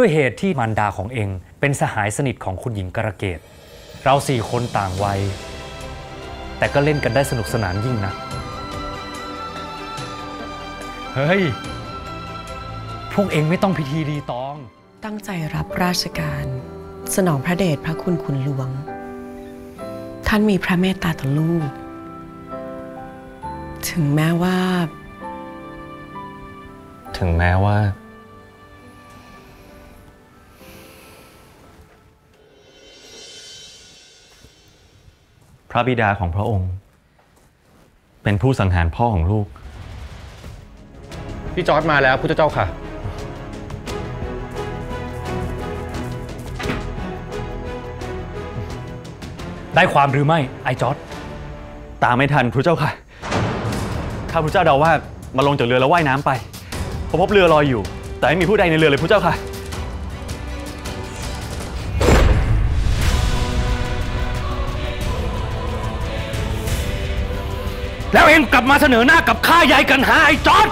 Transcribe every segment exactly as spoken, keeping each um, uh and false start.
ด้วยเหตุที่มารดาของเองเป็นสหายสนิทของคุณหญิงกรเกตเราสี่คนต่างวัยแต่ก็เล่นกันได้สนุกสนานยิ่งนะเฮ้ยพวกเองไม่ต้องพิธีรีตองตั้งใจรับราชการสนองพระเดชพระคุณขุนหลวงท่านมีพระเมตตาต่อลูกถึงแม้ว่าถึงแม้ว่าพระบิดาของพระองค์เป็นผู้สังหารพ่อของลูกพี่จอร์จมาแล้วพุทธเจ้าค่ะได้ความหรือไม่ไอ้จอร์จตามไม่ทันพุทธเจ้าค่ะข้าพุทธเจ้าเดาว่ามาลงจากเรือแล้วว่ายน้ำไปพอพบเรือลอยอยู่แต่ไม่มีผู้ใดในเรือเลยพุทธเจ้าค่ะแล้วเองกลับมาเสนอหน้ากับข้ายายกันหาไอ้จอร์จ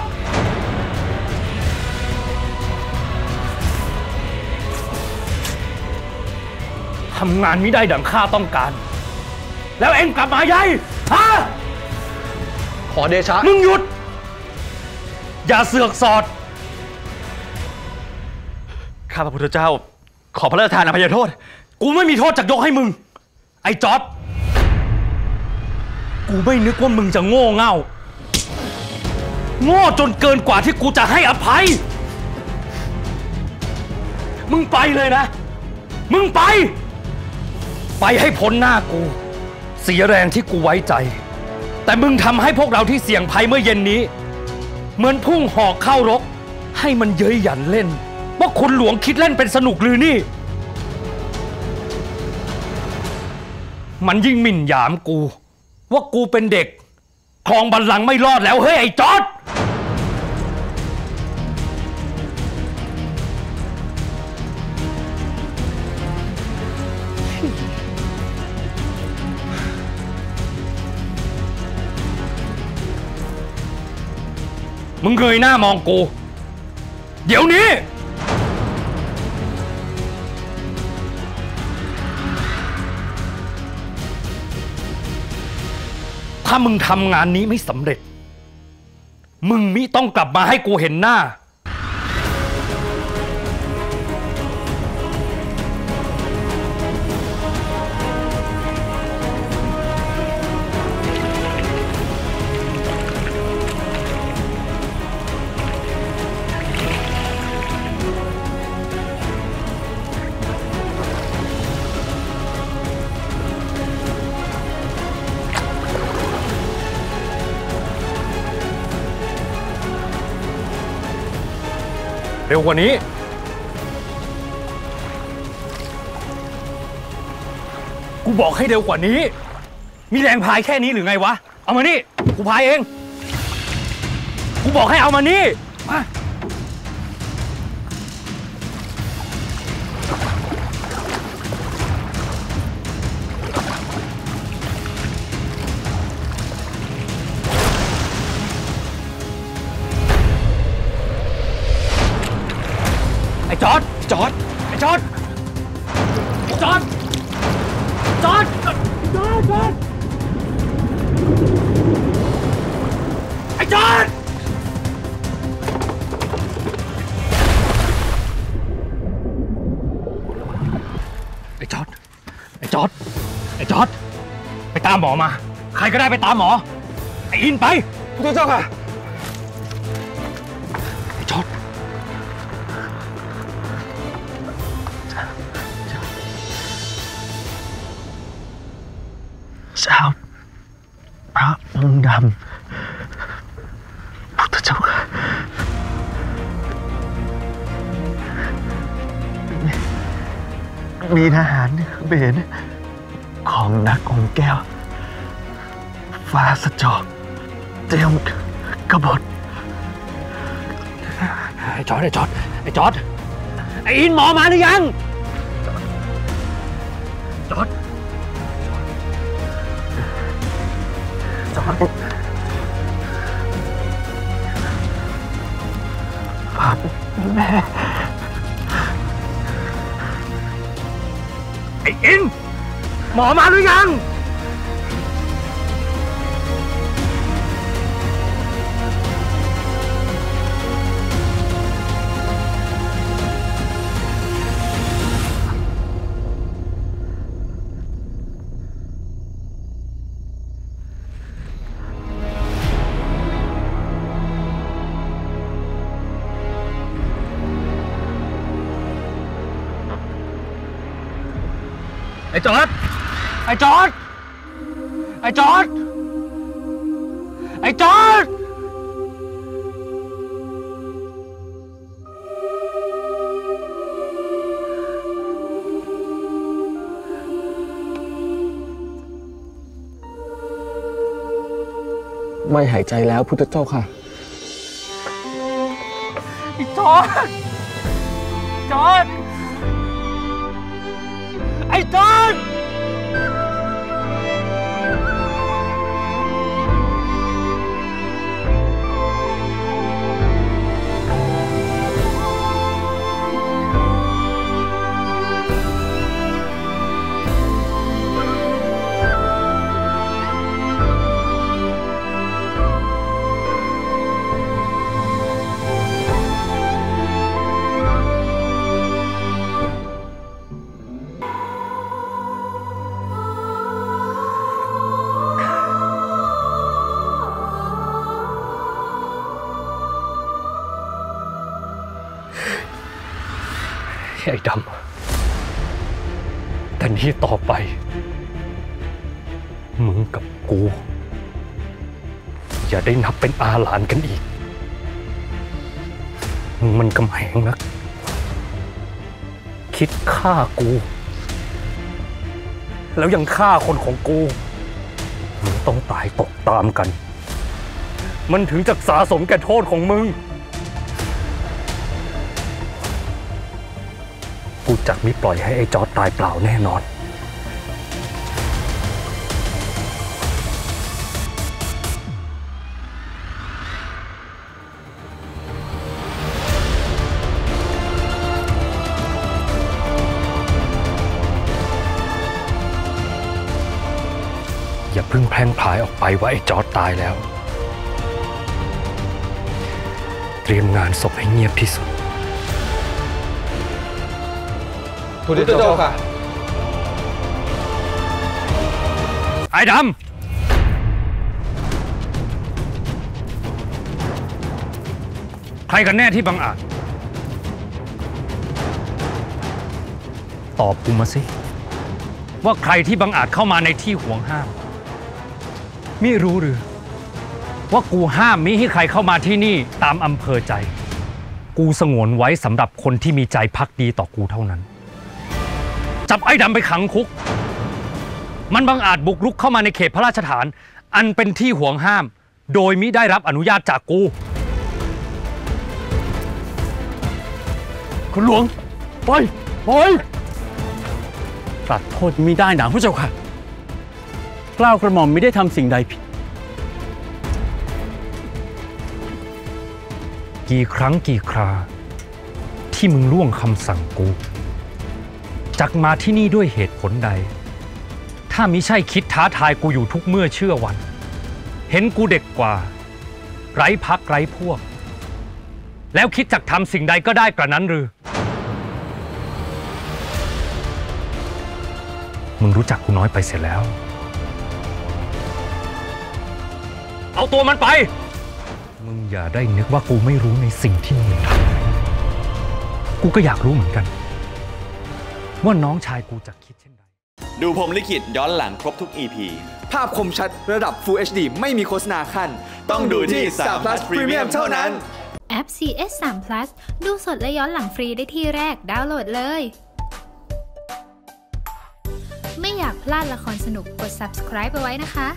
ทำงานไม่ได้ดังข้าต้องการแล้วเอ็งกลับมาใหญ่ฮะขอเดชะมึงหยุดอย่าเสือกสอดข้าพระพุทธเจ้าขอพระราชทานอภัยโทษกูไม่มีโทษจักยกให้มึงไอ้จอร์จกูไม่นึกว่ามึงจะโง่เง่าโง่จนเกินกว่าที่กูจะให้อภัยมึงไปเลยนะมึงไปไปให้พ้นหน้ากูเสียแรงที่กูไว้ใจแต่มึงทำให้พวกเราที่เสี่ยงภัยเมื่อเย็นนี้เหมือนพุ่งหอกเข้ารกให้มันเย้ยหยันเล่นว่าคุณหลวงคิดเล่นเป็นสนุกหรือนี่มันยิ่งหมิ่นหยามกูว่ากูเป็นเด็กครองบัลลังก์ไม่รอดแล้วเฮ้ยไอ้จอร์จมึงเงยหน้ามองกูเดี๋ยวนี้ถ้ามึงทำงานนี้ไม่สำเร็จมึงมิต้องกลับมาให้กูเห็นหน้าเร็วกว่านี้กูบอกให้เร็วกว่านี้มีแรงพายแค่นี้หรือไงวะเอามานี่กูพายเองกูบอกให้เอามานี่มาจอร์จ จอร์จ ไอ้จอร์จ จอร์จ จอร์จ จอร์จ ไอ้จอร์จ ไอ้จอร์จ ไอ้จอร์จ ไอ้จอร์จ ไปตามหมอมาใครก็ได้ไปตามหมอไอ้อินไปพุทธเจ้าค่ะไอ้จอร์จเจ้าพระองค์ดำพุทธเจ้าค่ะมีทหารเบนของนักองค์แก้วฟ้าสะจอกเตรียมกบฏไอ้จอร์จไอ้จอร์จไอ้จอร์จไอ้อินหมอมาหรือยังจอร์จแม่ อินหมอมาหรือยังไอ้จอดไอ้จอดไอ้จอดไอ้จอดไม่หายใจแล้วพุทธเจ้าค่ะไอ้จอดจอดไอ้จอดไอ้ดำแต่นี่ต่อไปมึงกับกูอย่าได้นับเป็นอาหลานกันอีกมึงมันกำแหงนักคิดฆ่ากูแล้วยังฆ่าคนของกูมึงต้องตายตกตามกันมันถึงจะสะสมแก่โทษของมึงกูจักมิปล่อยให้ไอ้จอร์จตายเปล่าแน่นอนอย่าเพิ่งแพร่งพลายออกไปว่าไอ้จอร์จตายแล้วเตรียมงานศพให้เงียบที่สุดพุทธเจ้าค่ะไอ้ดำใครกันแน่ที่บังอาจตอบกูมาสิว่าใครที่บังอาจเข้ามาในที่ห่วงห้ามมิรู้หรือว่ากูห้ามมิให้ใครเข้ามาที่นี่ตามอำเภอใจกูสงวนไว้สำหรับคนที่มีใจภักดีต่อกูเท่านั้นจับไอ้ดำไปขังคุกมันบังอาจบุกรุกเข้ามาในเขตพระราชฐานอันเป็นที่ห่วงห้ามโดยมิได้รับอนุญาตจากกูคุณหลวงไปไปตัดโทษมิได้หนาพระเจ้าค่ะกล้าวกระหม่อมไม่ได้ทำสิ่งใดผิดกี่ครั้งกี่คราที่มึงล่วงคำสั่งกูจักมาที่นี่ด้วยเหตุผลใดถ้ามิใช่คิดท้าทายกูอยู่ทุกเมื่อเชื่อวันเห็นกูเด็กกว่าไร้พรรคไร้พวกแล้วคิดจักทำสิ่งใดก็ได้กระนั้นหรือมึงรู้จักกูน้อยไปเสียแล้วเอาตัวมันไปมึงอย่าได้นึกว่ากูไม่รู้ในสิ่งที่มึงทำกูก็อยากรู้เหมือนกันว่าน้องชายกูจะคิดเช่นไรดูพรหมลิขิตย้อนหลังครบทุก อี พี ภาพคมชัดระดับ Full เอช ดี ไม่มีโฆษณาขั้นต้องดูที่สาม พลัส Premium เท่านั้นแอป ซี เอส สาม พลัส ดูสดและย้อนหลังฟรีได้ที่แรกดาวน์โหลดเลยไม่อยากพลาดละครสนุกกด ซับสไครบ์ ไปไว้นะคะ